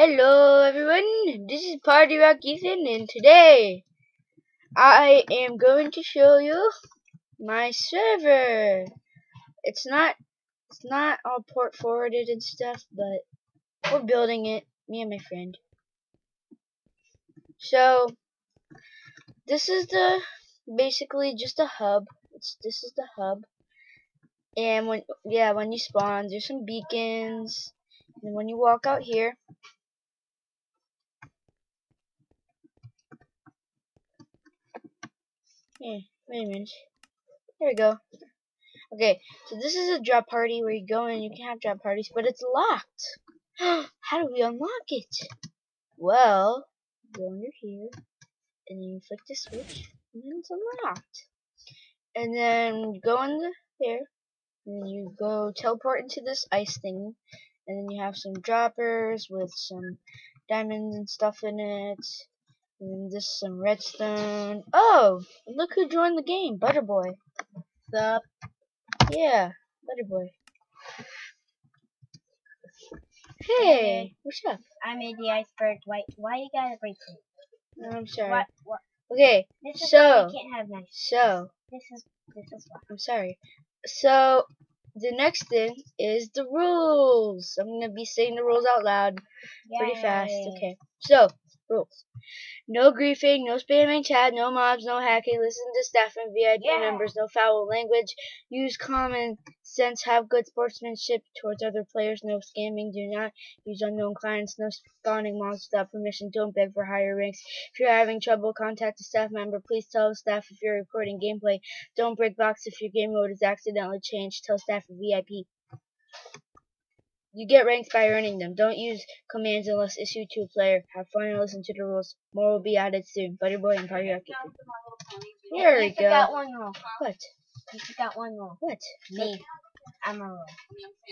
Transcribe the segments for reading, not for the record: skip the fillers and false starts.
Hello everyone, this is Party Rock Ethan, and today I am going to show you my server. It's not all port forwarded and stuff, but we're building it, me and my friend. So this is the basically just a hub. This is the hub, and when you spawn, there's some beacons, and when you walk out here. Yeah, wait a minute. There we go. Okay, so this is a drop party where you go and you can have drop parties, but it's locked. How do we unlock it? Well, go under here, and then you flick the switch, and then it's unlocked. And then go under here, and you go teleport into this ice thing, and then you have some droppers with some diamonds and stuff in it. And this is some redstone. Oh, look who joined the game, Butterboy. What's up? Yeah, Butterboy. Hey, what's up? I made the iceberg white. Why you gotta break it? No, I'm sorry. What? Okay, this is so you can't have nice. So this is what. I'm sorry. So the next thing is the rules. I'm gonna be saying the rules out loud pretty fast. Okay, so. Rules. No griefing, no spamming chat, no mobs, no hacking, listen to staff and VIP members, no foul language, use common sense, have good sportsmanship towards other players, no scamming, do not use unknown clients, no spawning mobs without permission, don't beg for higher ranks. If you're having trouble, contact a staff member, please tell staff if you're recording gameplay, don't break box if your game mode is accidentally changed, tell staff and VIP. You get ranks by earning them. Don't use commands unless issued to a player. Have fun and listen to the rules. More will be added soon. Butterboy and Party Rock. Here we go. You forgot one rule. What? You forgot one rule. What? Me. I'm a rule.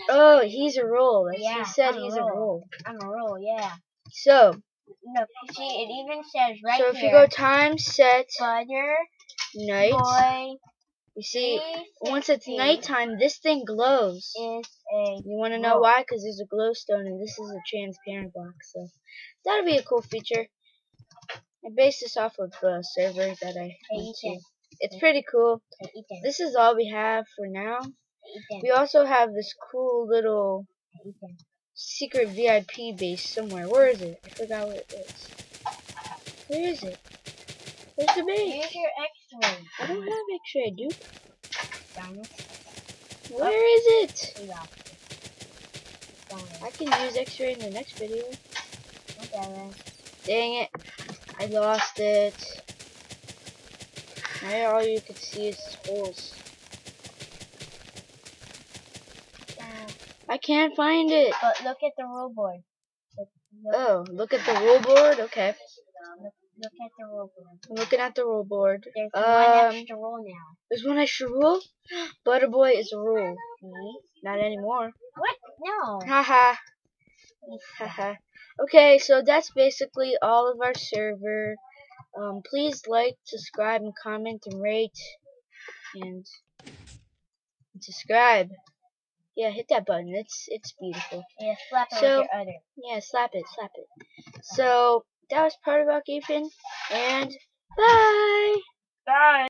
Oh, he's a rule. Yeah, he said he's a rule. I'm a rule, yeah. So. No, see, it even says right here. So if you go time, set, butter, night. Boy. You see, once it's nighttime, this thing glows. You want to know why? Because there's a glowstone, and this is a transparent block. So that'll be a cool feature. I based this off of the server that I went to. It's pretty cool. This is all we have for now. We also have this cool little secret VIP base somewhere. Where is it? I forgot where it is. Where is it? Where's the base? Here's your X-ray. I don't have X-ray, dude. Where is it? I can use X-ray in the next video. Okay. Dang it! I lost it. Now all you can see is holes. I can't find it. But look at the rule board. Oh, look at the rule board. Okay. Look at the rule board. I'm looking at the rule board. There's one extra rule now. There's one extra rule? Butterboy is a rule. Not anymore. What? No. Haha. Haha. Okay, so that's basically all of our server. Please like, subscribe, and comment, and rate. And subscribe. Yeah, hit that button. It's beautiful. Yeah, slap it with your other. Yeah, slap it. So... that was Party Rock Ethan, and bye! Bye!